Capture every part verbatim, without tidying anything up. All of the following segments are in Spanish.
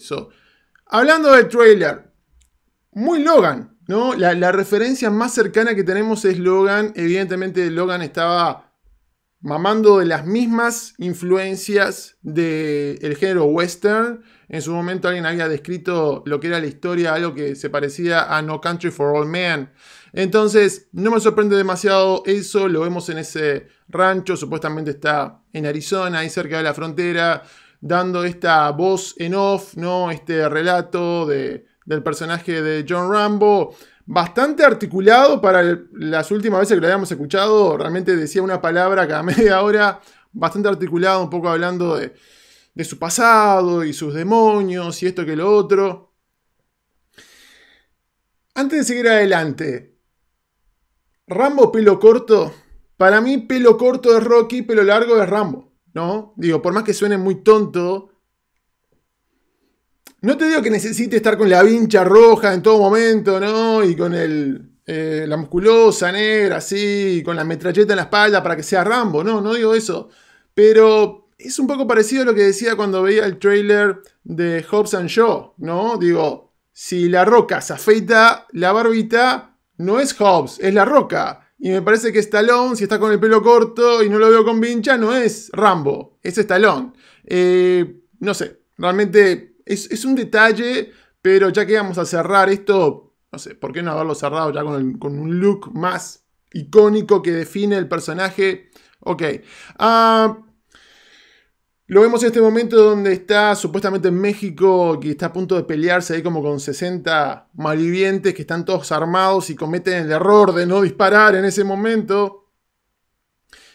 So, hablando del trailer, muy Logan, ¿no? La, la referencia más cercana que tenemos es Logan. Evidentemente Logan estaba mamando de las mismas influencias del género western. En su momento alguien había descrito lo que era la historia, algo que se parecía a No Country for All Men. Entonces, no me sorprende demasiado eso. Lo vemos en ese rancho, supuestamente está en Arizona, ahí cerca de la frontera, dando esta voz en off, ¿no? Este relato de, del personaje de John Rambo, bastante articulado para el, las últimas veces que lo habíamos escuchado. Realmente decía una palabra cada media hora, bastante articulado, un poco hablando de, de su pasado y sus demonios y esto que lo otro. Antes de seguir adelante, Rambo pelo corto. Para mí pelo corto es Rocky, pelo largo es Rambo, ¿no? Digo, por más que suene muy tonto, no te digo que necesite estar con la vincha roja en todo momento, ¿no? Y con el, eh, la musculosa negra, así, y con la metralleta en la espalda para que sea Rambo, no, no digo eso. Pero es un poco parecido a lo que decía cuando veía el trailer de Hobbs and Shaw, ¿no? Digo, si La Roca se afeita la barbita, no es Hobbs, es La Roca. Y me parece que Stallone, si está con el pelo corto y no lo veo con vincha, no es Rambo, es Stallone. Eh, no sé, realmente es, es un detalle, pero ya que vamos a cerrar esto, no sé, ¿por qué no haberlo cerrado ya con, el, con un look más icónico que define el personaje? Ok. Uh, lo vemos en este momento donde está supuestamente en México, que está a punto de pelearse ahí como con sesenta malvivientes que están todos armados y cometen el error de no disparar en ese momento.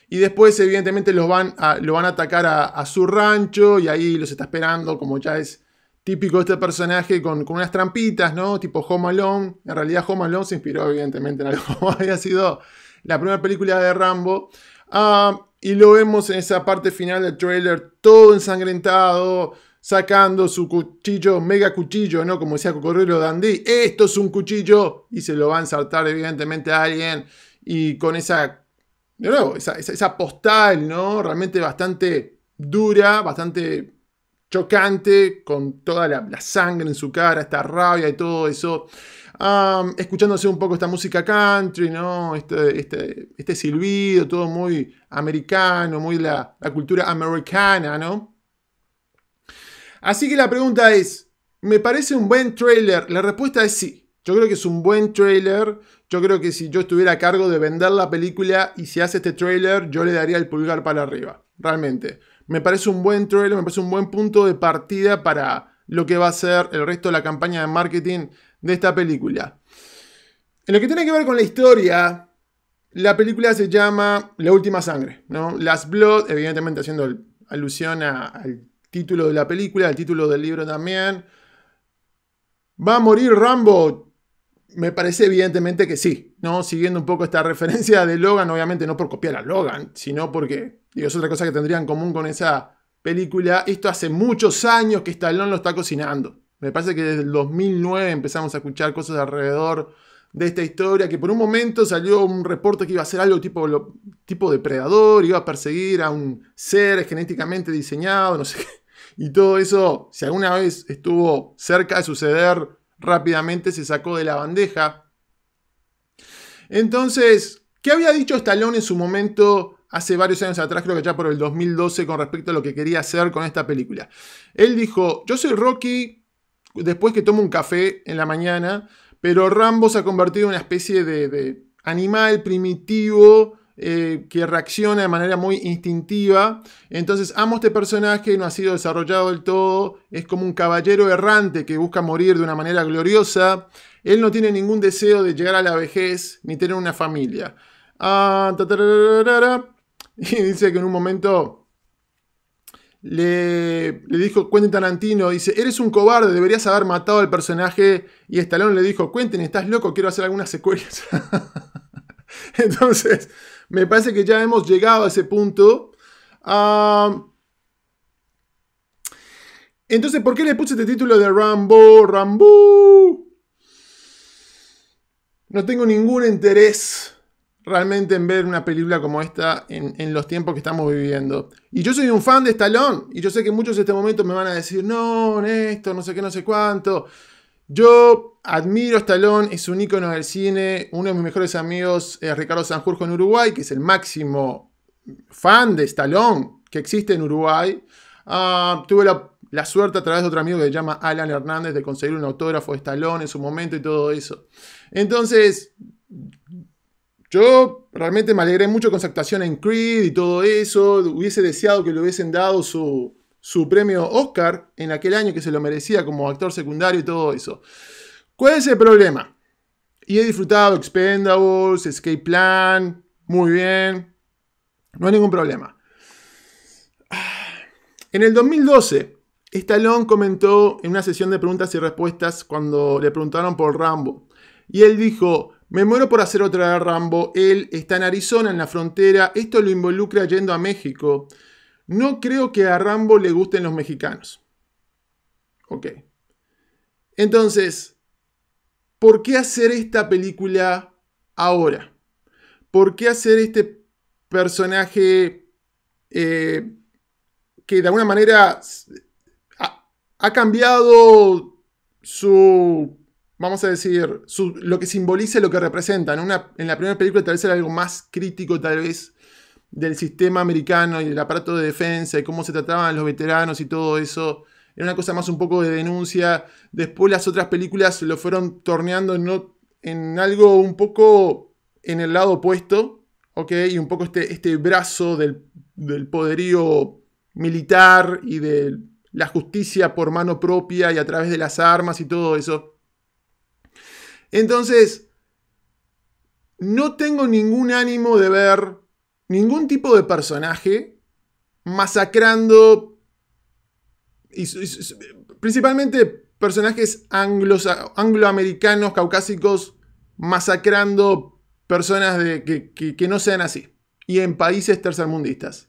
Y después evidentemente los van a, lo van a atacar a, a su rancho, y ahí los está esperando, como ya es típico de este personaje, con, con unas trampitas, ¿no? Tipo Home Alone. En realidad Home Alone se inspiró evidentemente en algo. Había sido la primera película de Rambo. Ah... Uh, Y lo vemos en esa parte final del trailer, todo ensangrentado, sacando su cuchillo, mega cuchillo, ¿no? Como decía Cocorrielo Dandy, esto es un cuchillo, y se lo va a ensartar evidentemente a alguien. Y con esa, de nuevo, esa, esa, esa postal, ¿no? Realmente bastante dura, bastante chocante, con toda la, la sangre en su cara, esta rabia y todo eso. Um, escuchándose un poco esta música country, ¿no? Este, este, este silbido, todo muy americano, muy la, la cultura americana, ¿no? Así que la pregunta es, ¿me parece un buen trailer? La respuesta es sí. Yo creo que es un buen trailer. Yo creo que si yo estuviera a cargo de vender la película y se hace este trailer, yo le daría el pulgar para arriba, realmente. Me parece un buen trailer, me parece un buen punto de partida para lo que va a ser el resto de la campaña de marketing de esta película. En lo que tiene que ver con la historia, la película se llama La última sangre, ¿no? Last Blood, evidentemente haciendo alusión a, al título de la película, al título del libro también. ¿Va a morir Rambo? Me parece evidentemente que sí, ¿no? Siguiendo un poco esta referencia de Logan, obviamente no por copiar a Logan, sino porque, digo, es otra cosa que tendría en común con esa película. Esto hace muchos años que Stallone lo está cocinando. Me parece que desde el dos mil nueve empezamos a escuchar cosas alrededor de esta historia, que por un momento salió un reporte que iba a ser algo tipo, lo, tipo depredador, iba a perseguir a un ser genéticamente diseñado, no sé qué. Y todo eso, si alguna vez estuvo cerca de suceder, rápidamente se sacó de la bandeja. Entonces, ¿qué había dicho Stallone en su momento? Hace varios años atrás, creo que ya por el dos mil doce, con respecto a lo que quería hacer con esta película. Él dijo, yo soy Rocky después que tomo un café en la mañana, pero Rambo se ha convertido en una especie de, de animal primitivo eh, que reacciona de manera muy instintiva. Entonces amo este personaje, no ha sido desarrollado del todo, es como un caballero errante que busca morir de una manera gloriosa. Él no tiene ningún deseo de llegar a la vejez ni tener una familia. Ah, Y dice que en un momento le, le dijo Quentin Tarantino, dice, eres un cobarde, deberías haber matado al personaje. Y Stallone le dijo, Quentin, estás loco, quiero hacer algunas secuelas. Entonces, me parece que ya hemos llegado a ese punto. Uh, entonces, ¿por qué le puse este título de Rambo? Rambo. No tengo ningún interés realmente en ver una película como esta en, en los tiempos que estamos viviendo. Y yo soy un fan de Stallone, y yo sé que muchos en este momento me van a decir, no, esto, no sé qué, no sé cuánto. Yo admiro a Stallone, es un ícono del cine. Uno de mis mejores amigos es Ricardo Sanjurjo en Uruguay, que es el máximo fan de Stallone que existe en Uruguay. Uh, tuve la, la suerte a través de otro amigo que se llama Alan Hernández de conseguir un autógrafo de Stallone en su momento y todo eso. Entonces, yo realmente me alegré mucho con su actuación en Creed y todo eso. Hubiese deseado que le hubiesen dado su, su premio Oscar en aquel año, que se lo merecía como actor secundario y todo eso. ¿Cuál es el problema? Y he disfrutado Expendables, Escape Plan, muy bien. No hay ningún problema. En el dos mil doce, Stallone comentó en una sesión de preguntas y respuestas cuando le preguntaron por Rambo. Y él dijo: me muero por hacer otra de Rambo, él está en Arizona, en la frontera, esto lo involucra yendo a México. No creo que a Rambo le gusten los mexicanos. Ok. Entonces, ¿por qué hacer esta película ahora? ¿Por qué hacer este personaje eh, que de alguna manera ha, ha cambiado su... vamos a decir, su, lo que simboliza, lo que representa? En, una, en la primera película tal vez era algo más crítico, tal vez, del sistema americano y el aparato de defensa y cómo se trataban los veteranos y todo eso. Era una cosa más un poco de denuncia. Después las otras películas lo fueron torneando en, no, en algo un poco en el lado opuesto, ¿ok? Y un poco este, este brazo del, del poderío militar y de la justicia por mano propia y a través de las armas y todo eso. Entonces, no tengo ningún ánimo de ver ningún tipo de personaje masacrando, y, y, principalmente personajes angloamericanos, caucásicos, masacrando personas de, que, que, que no sean así, y en países tercermundistas.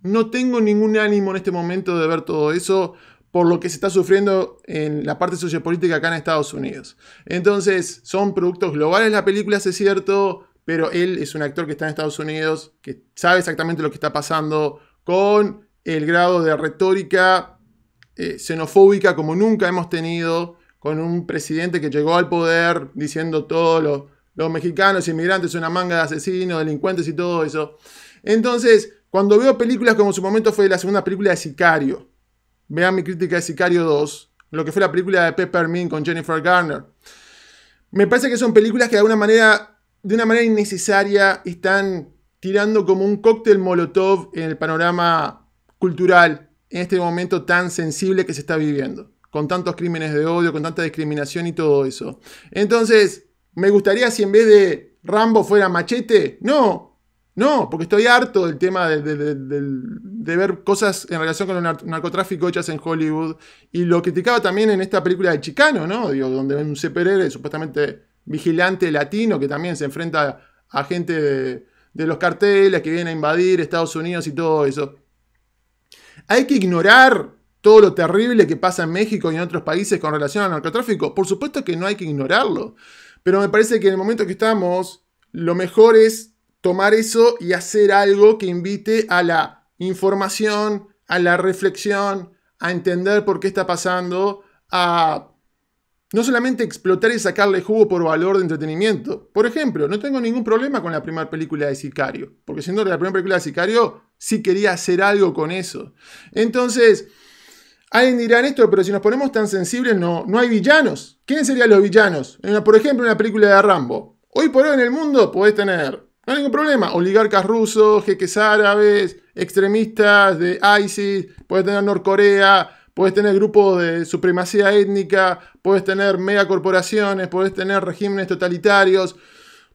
No tengo ningún ánimo en este momento de ver todo eso, por lo que se está sufriendo en la parte sociopolítica acá en Estados Unidos. Entonces, son productos globales las películas, es cierto, pero él es un actor que está en Estados Unidos, que sabe exactamente lo que está pasando, con el grado de retórica eh, xenofóbica como nunca hemos tenido, con un presidente que llegó al poder diciendo todos los, los mexicanos inmigrantes son una manga de asesinos, delincuentes y todo eso. Entonces, cuando veo películas como en su momento fue la segunda película de Sicario, vean mi crítica de Sicario dos, lo que fue la película de Peppermint con Jennifer Garner. Me parece que son películas que de alguna manera, de una manera innecesaria, están tirando como un cóctel molotov en el panorama cultural, en este momento tan sensible que se está viviendo, con tantos crímenes de odio, con tanta discriminación y todo eso. Entonces, me gustaría si en vez de Rambo fuera Machete, no... No, porque estoy harto del tema de, de, de, de, de ver cosas en relación con el narcotráfico hechas en Hollywood. Y lo criticaba también en esta película de Chicano, ¿no? Digo, donde un C P R, supuestamente vigilante latino, que también se enfrenta a gente de, de los carteles que vienen a invadir Estados Unidos y todo eso. ¿Hay que ignorar todo lo terrible que pasa en México y en otros países con relación al narcotráfico? Por supuesto que no hay que ignorarlo. Pero me parece que en el momento que estamos, lo mejor es tomar eso y hacer algo que invite a la información, a la reflexión, a entender por qué está pasando, a no solamente explotar y sacarle jugo por valor de entretenimiento. Por ejemplo, no tengo ningún problema con la primera película de Sicario, porque siendo la primera película de Sicario, sí quería hacer algo con eso. Entonces, alguien dirá esto, pero si nos ponemos tan sensibles, no, no hay villanos. ¿Quiénes serían los villanos? Una, por ejemplo, una película de Rambo. Hoy por hoy en el mundo podés tener... no hay ningún problema. Oligarcas rusos, jeques árabes, extremistas de ISIS, puedes tener Norcorea, puedes tener grupos de supremacía étnica, puedes tener megacorporaciones, puedes tener regímenes totalitarios.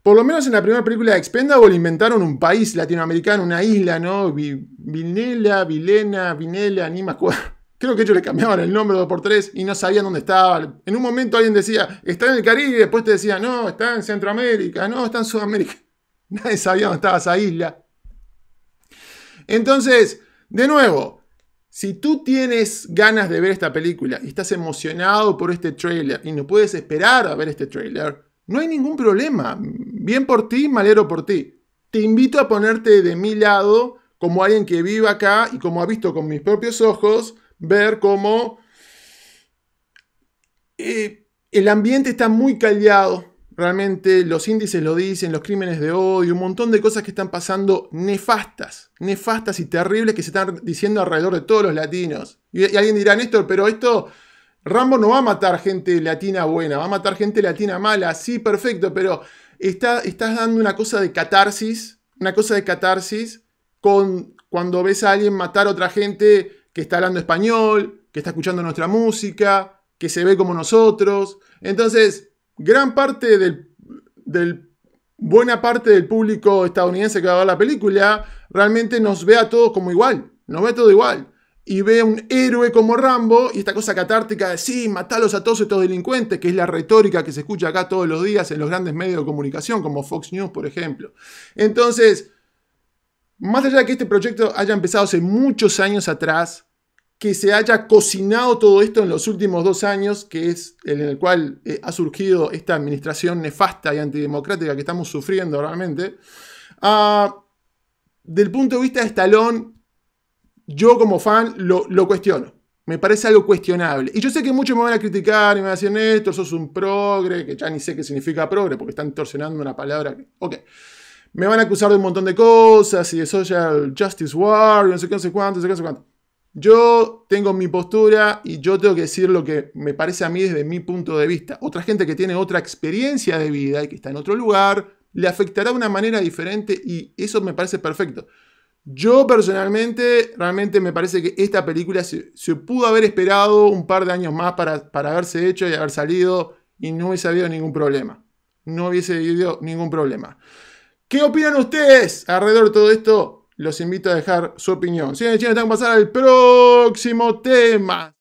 Por lo menos en la primera película de Expendables inventaron un país latinoamericano, una isla, ¿no? Vilena, Vilena, Vinela, ni me acuerdo. Creo que ellos le cambiaban el nombre dos por tres y no sabían dónde estaba. En un momento alguien decía, está en el Caribe, después te decía, no, está en Centroamérica, no, está en Sudamérica. Nadie sabía dónde estaba esa isla. Entonces, de nuevo, si tú tienes ganas de ver esta película y estás emocionado por este tráiler y no puedes esperar a ver este tráiler, no hay ningún problema. Bien por ti, me alegro por ti. te invito a ponerte de mi lado como alguien que vive acá y como ha visto con mis propios ojos, ver cómo eh, el ambiente está muy caldeado. Realmente los índices lo dicen, los crímenes de odio, un montón de cosas que están pasando nefastas, nefastas y terribles que se están diciendo alrededor de todos los latinos. Y, y alguien dirá, Néstor, pero esto, Rambo no va a matar gente latina buena, va a matar gente latina mala. Sí, perfecto, pero está, estás dando una cosa de catarsis, una cosa de catarsis con cuando ves a alguien matar a otra gente que está hablando español, que está escuchando nuestra música, que se ve como nosotros. Entonces, gran parte del, del, buena parte del público estadounidense que va a ver la película realmente nos ve a todos como igual, nos ve a todos igual. Y ve a un héroe como Rambo y esta cosa catártica de sí, matalos a todos estos delincuentes, que es la retórica que se escucha acá todos los días en los grandes medios de comunicación, como Fox News, por ejemplo. Entonces, más allá de que este proyecto haya empezado hace muchos años atrás, que se haya cocinado todo esto en los últimos dos años, que es en el cual eh, ha surgido esta administración nefasta y antidemocrática que estamos sufriendo realmente. Uh, del punto de vista de Stallone, yo como fan lo, lo cuestiono. Me parece algo cuestionable. Y yo sé que muchos me van a criticar y me van a decir, Néstor, sos un progre, que ya ni sé qué significa progre, porque están torsionando una palabra que... Ok. Me van a acusar de un montón de cosas y de social justice war, y no sé qué, no sé cuánto, no sé qué, no sé cuánto. Yo tengo mi postura y yo tengo que decir lo que me parece a mí desde mi punto de vista. Otra gente que tiene otra experiencia de vida y que está en otro lugar, le afectará de una manera diferente y eso me parece perfecto. Yo personalmente, realmente me parece que esta película se, se pudo haber esperado un par de años más para, para haberse hecho y haber salido y no hubiese habido ningún problema. No hubiese habido ningún problema. ¿Qué opinan ustedes alrededor de todo esto? Los invito a dejar su opinión. Si sí, en China, tengo que pasar al próximo tema.